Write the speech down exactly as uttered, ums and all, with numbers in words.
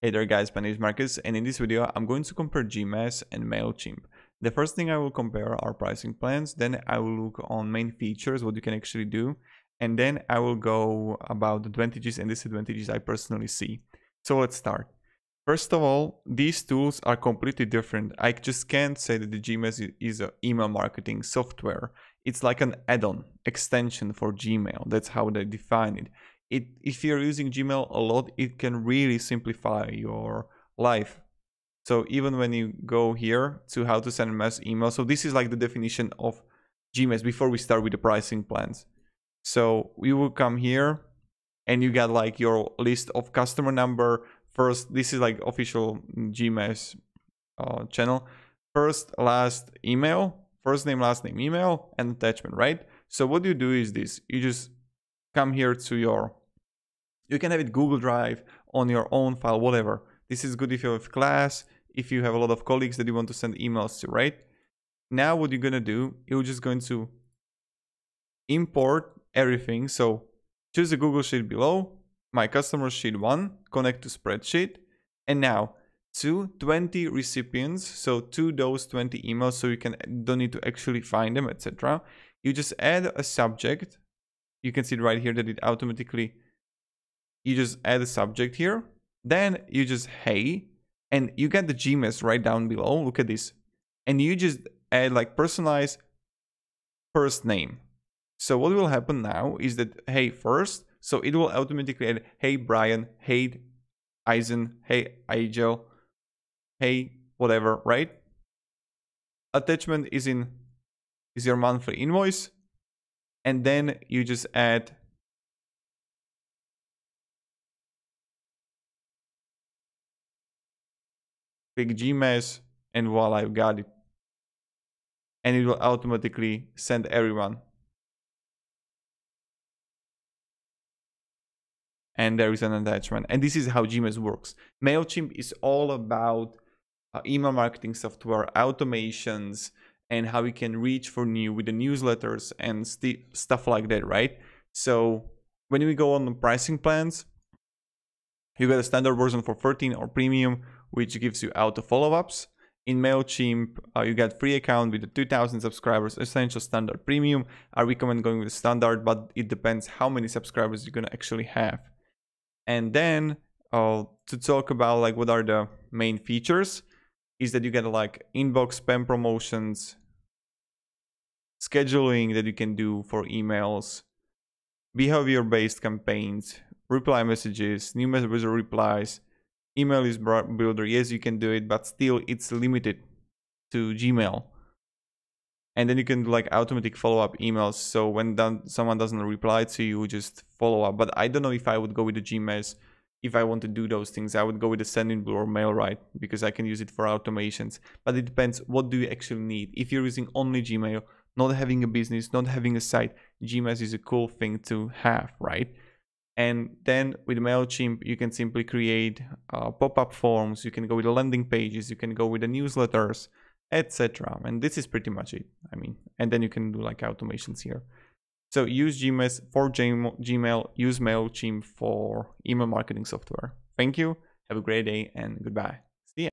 Hey there guys, my name is Marcus, and in this video I'm going to compare Gmass and MailChimp. The first thing I will compare are pricing plans, then I will look on main features, what you can actually do, and then I will go about the advantages and disadvantages I personally see. So let's start. First of all, these tools are completely different. I just can't say that the Gmass is an email marketing software. It's like an add-on extension for Gmail. That's how they define it. It, if you're using Gmail a lot, it can really simplify your life. So even when you go here to how to send mass email, so this is like the definition of Gmass before we start with the pricing plans. So we will come here and you got like your list of customer number. First, this is like official Gmass uh, channel. First, last email, first name, last name, email, and attachment, right? So what you do is this, you just come here to your, you can have it Google Drive, on your own file, whatever. This is good if you have class, if you have a lot of colleagues that you want to send emails to, right? Now what you're gonna do, you're just going to import everything. So choose the Google Sheet below, my customer sheet one, connect to spreadsheet, and now to twenty recipients, so to those twenty emails, so you can don't need to actually find them, et cetera. You just add a subject. You can see right here that it automatically, you just add a subject here, then you just hey, and you get the Gmass right down below, look at this, and you just add like personalized first name. So what will happen now is that hey first, so it will automatically add hey Brian, hey Eisen, hey Igel, hey whatever, right? Attachment is in is your monthly invoice. And then you just add big Gmass and voila, I've got it. And it will automatically send everyone. And there is an attachment. And this is how Gmass works. MailChimp is all about uh, email marketing software, automations, and how we can reach for new with the newsletters and st stuff like that, right? So when we go on the pricing plans, you get a standard version for thirteen or premium, which gives you auto follow-ups. In MailChimp, uh, you get free account with the two thousand subscribers, essential, standard, premium. I recommend going with standard, but it depends how many subscribers you're gonna actually have. And then uh, to talk about like what are the main features, is that you get like inbox, spam promotions, scheduling that you can do for emails, behavior-based campaigns, reply messages, new messages or replies, email list builder. Yes, you can do it, but still it's limited to Gmail. And then you can do like automatic follow-up emails. So when done, someone doesn't reply to you, just follow up. But I don't know if I would go with the Gmass. If I want to do those things, I would go with the Sendinblue or MailRite because I can use it for automations. But it depends what do you actually need. If you're using only Gmail, not having a business, not having a site, Gmass is a cool thing to have, right? And then with MailChimp, you can simply create uh, pop-up forms. You can go with the landing pages. You can go with the newsletters, et cetera. And this is pretty much it. I mean, and then you can do like automations here. So use Gmass for Gmail, use MailChimp for email marketing software. Thank you, have a great day, and goodbye.